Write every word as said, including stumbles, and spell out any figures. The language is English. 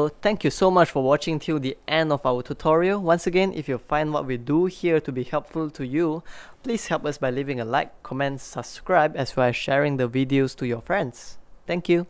So thank you so much for watching till the end of our tutorial. Once again, if you find what we do here to be helpful to you, please help us by leaving a like, comment, subscribe, as well as sharing the videos to your friends. Thank you.